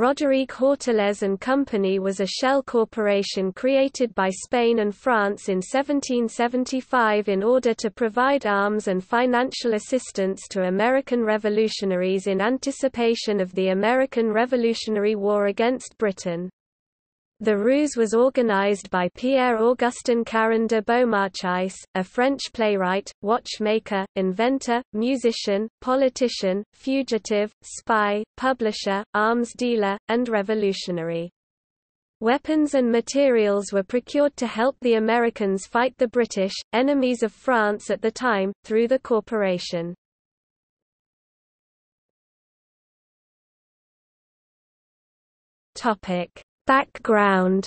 Roderigue Hortalez and Company was a shell corporation created by Spain and France in 1775 in order to provide arms and financial assistance to American revolutionaries in anticipation of the American Revolutionary War against Britain. The ruse was organized by Pierre-Augustin Caron de Beaumarchais, a French playwright, watchmaker, inventor, musician, politician, fugitive, spy, publisher, arms dealer, and revolutionary. Weapons and materials were procured to help the Americans fight the British, enemies of France at the time, through the corporation. Background.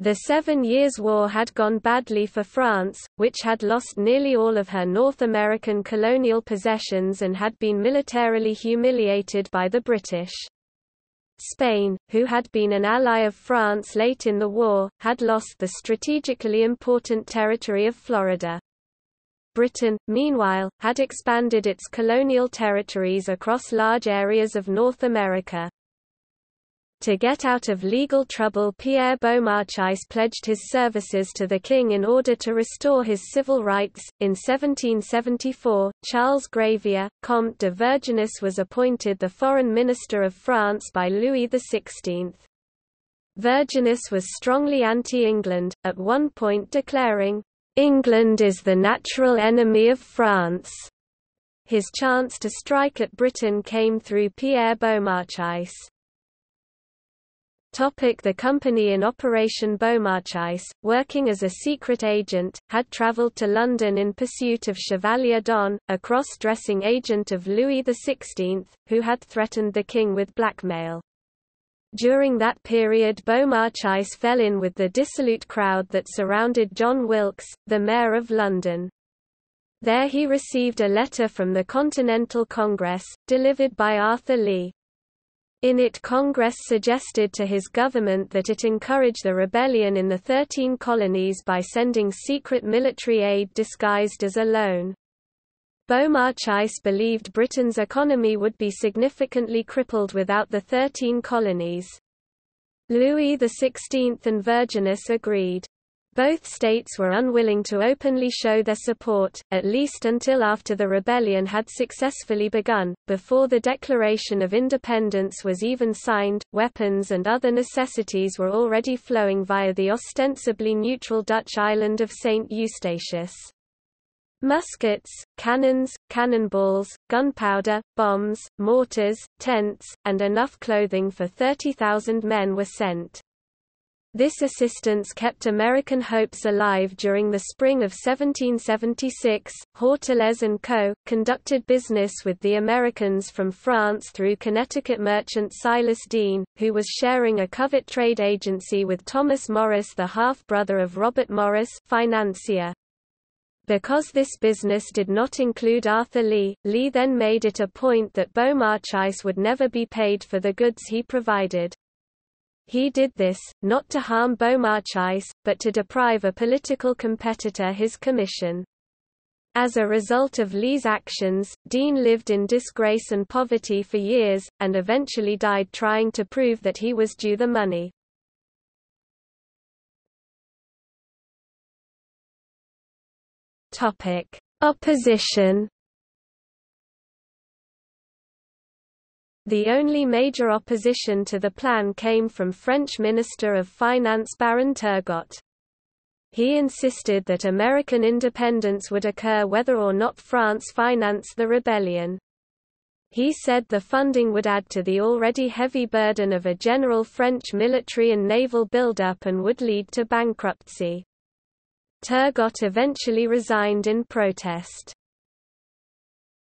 The 7 Years' War had gone badly for France, which had lost nearly all of her North American colonial possessions and had been militarily humiliated by the British. Spain, who had been an ally of France late in the war, had lost the strategically important territory of Florida. Britain, meanwhile, had expanded its colonial territories across large areas of North America. To get out of legal trouble, Pierre Beaumarchais pledged his services to the king in order to restore his civil rights. In 1774, Charles Gravier, Comte de Vergennes, was appointed the foreign minister of France by Louis XVI. Vergennes was strongly anti-England, at one point declaring, "England is the natural enemy of France." His chance to strike at Britain came through Pierre Beaumarchais. The company in Operation Beaumarchais, working as a secret agent, had travelled to London in pursuit of Chevalier Don, a cross-dressing agent of Louis XVI, who had threatened the king with blackmail. During that period, Beaumarchais fell in with the dissolute crowd that surrounded John Wilkes, the mayor of London. There he received a letter from the Continental Congress, delivered by Arthur Lee. In it, Congress suggested to his government that it encourage the rebellion in the 13 colonies by sending secret military aid disguised as a loan. Beaumarchais believed Britain's economy would be significantly crippled without the 13 colonies. Louis XVI and Vergennes agreed. Both states were unwilling to openly show their support, at least until after the rebellion had successfully begun. Before the Declaration of Independence was even signed, weapons and other necessities were already flowing via the ostensibly neutral Dutch island of St Eustatius. Muskets, cannons, cannonballs, gunpowder, bombs, mortars, tents, and enough clothing for 30,000 men were sent. This assistance kept American hopes alive during the spring of 1776. Hortalez and Co. conducted business with the Americans from France through Connecticut merchant Silas Deane, who was sharing a covert trade agency with Thomas Morris, the half-brother of Robert Morris, financier. Because this business did not include Arthur Lee, Lee then made it a point that Beaumarchais would never be paid for the goods he provided. He did this, not to harm Beaumarchais, but to deprive a political competitor his commission. As a result of Lee's actions, Deane lived in disgrace and poverty for years, and eventually died trying to prove that he was due the money. Opposition. The only major opposition to the plan came from French Minister of Finance Baron Turgot. He insisted that American independence would occur whether or not France financed the rebellion. He said the funding would add to the already heavy burden of a general French military and naval buildup and would lead to bankruptcy. Turgot eventually resigned in protest.